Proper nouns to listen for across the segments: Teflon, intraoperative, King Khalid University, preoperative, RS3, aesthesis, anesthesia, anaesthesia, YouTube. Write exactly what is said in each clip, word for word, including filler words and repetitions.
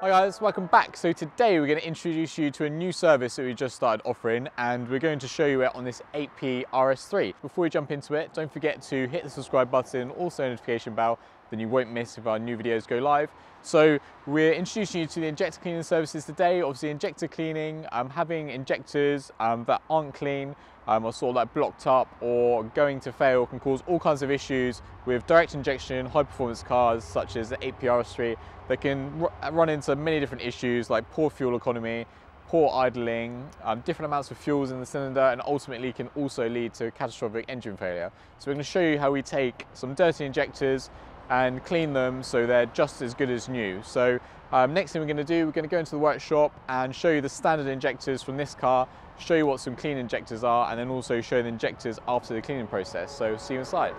Hi guys, welcome back. So today we're going to introduce you to a new service that we just started offering, and we're going to show you it on this eight P R S three. Before we jump into it, don't forget to hit the subscribe button, also the notification bell, then you won't miss if our new videos go live. So we're introducing you to the injector cleaning services today. Obviously injector cleaning, um, having injectors um, that aren't clean um, or sort of like blocked up or going to fail can cause all kinds of issues with direct injection, high performance cars such as the eight P R S three that can run into many different issues like poor fuel economy, poor idling, um, different amounts of fuels in the cylinder, and ultimately can also lead to catastrophic engine failure. So we're going to show you how we take some dirty injectors and clean them so they're just as good as new. So um, next thing we're going to do, we're going to go into the workshop and show you the standard injectors from this car, show you what some clean injectors are, and then also show the injectors after the cleaning process. So see you inside.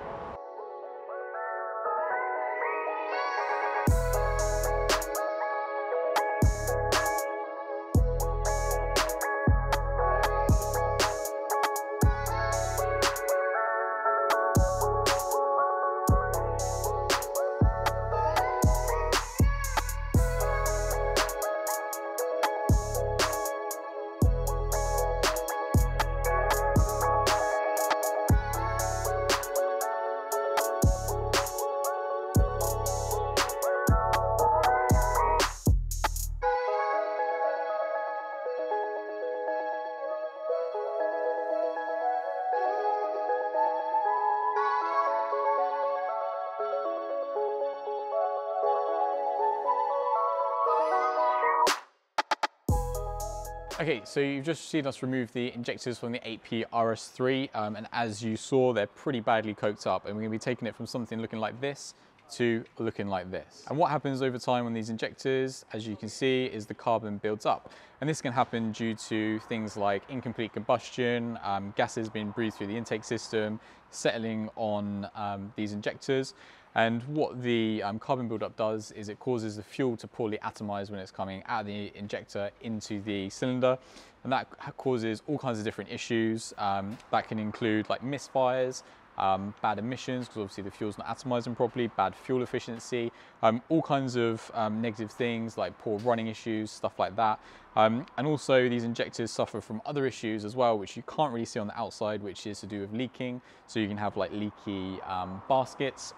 Okay, so you've just seen us remove the injectors from the eight P R S three, um, and as you saw, they're pretty badly coked up, and we're gonna be taking it from something looking like this to looking like this. And what happens over time on these injectors, as you can see, is the carbon builds up. And this can happen due to things like incomplete combustion, um, gases being breathed through the intake system, settling on um, these injectors. And what the um, carbon buildup does is it causes the fuel to poorly atomize when it's coming out of the injector into the cylinder. And that causes all kinds of different issues. Um, that can include like misfires, um, bad emissions, because obviously the fuel's not atomizing properly, bad fuel efficiency, um, all kinds of um, negative things like poor running issues, stuff like that. Um, and also these injectors suffer from other issues as well, which you can't really see on the outside, which is to do with leaking. So you can have like leaky um, baskets,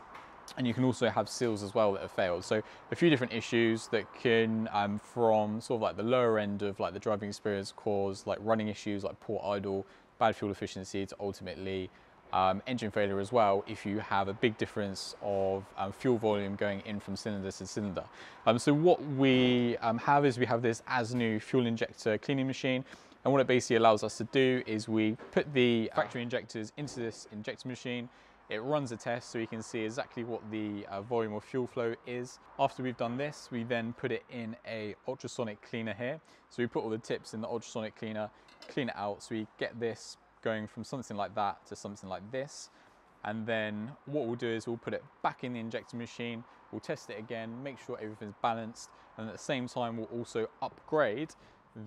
and you can also have seals as well that have failed. So a few different issues that can, um, from sort of like the lower end of like the driving experience, cause like running issues, like poor idle, bad fuel efficiency, to ultimately um, engine failure as well, if you have a big difference of um, fuel volume going in from cylinder to cylinder. Um, so what we um, have is we have this as new fuel injector cleaning machine. And what it basically allows us to do is we put the factory injectors into this injector machine. It runs a test so you can see exactly what the uh, volume of fuel flow is. After we've done this, we then put it in a ultrasonic cleaner here. So we put all the tips in the ultrasonic cleaner, clean it out. So we get this going from something like that to something like this. And then what we'll do is we'll put it back in the injector machine. We'll test it again, make sure everything's balanced. And at the same time, we'll also upgrade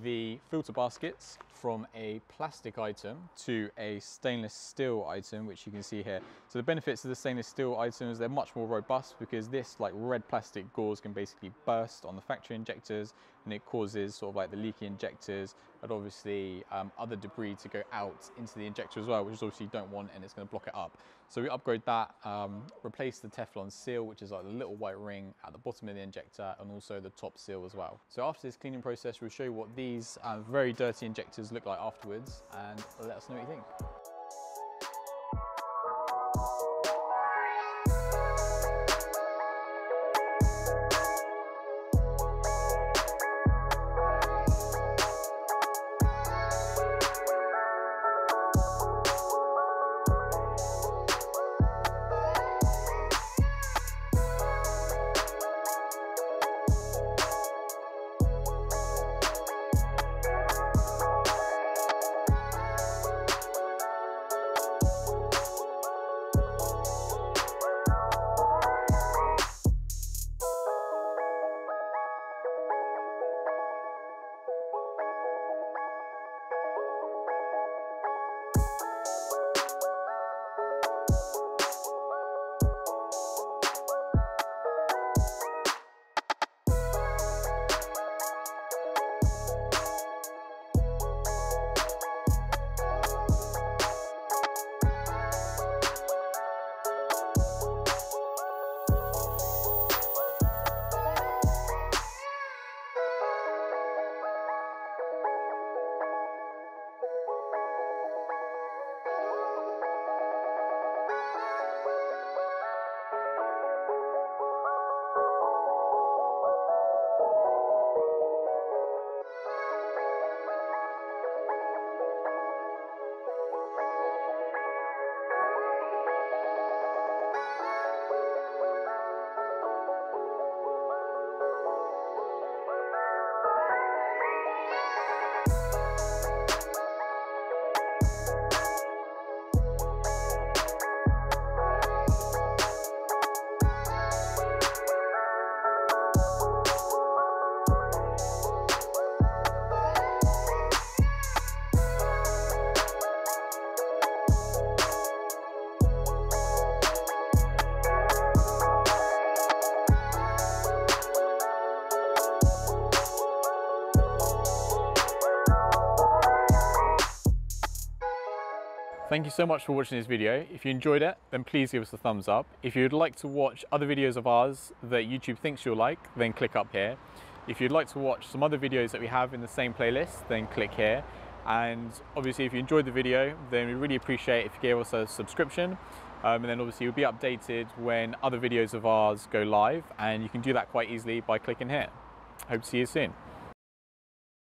the filter baskets from a plastic item to a stainless steel item, which you can see here. So the benefits of the stainless steel item is they're much more robust, because this like red plastic gauze can basically burst on the factory injectors, and it causes sort of like the leaky injectors and obviously um, other debris to go out into the injector as well, which is obviously you don't want, and it's going to block it up. So we upgrade that, um, replace the Teflon seal, which is like the little white ring at the bottom of the injector, and also the top seal as well. So after this cleaning process, we'll show you what these uh, very dirty injectors look like afterwards, and let us know what you think. Thank you so much for watching this video. If you enjoyed it, then please give us a thumbs up. If you'd like to watch other videos of ours that YouTube thinks you'll like, then click up here. If you'd like to watch some other videos that we have in the same playlist, then click here. And obviously, if you enjoyed the video, then we really appreciate if you gave us a subscription. Um, and then obviously you'll be updated when other videos of ours go live, and you can do that quite easily by clicking here. Hope to see you soon.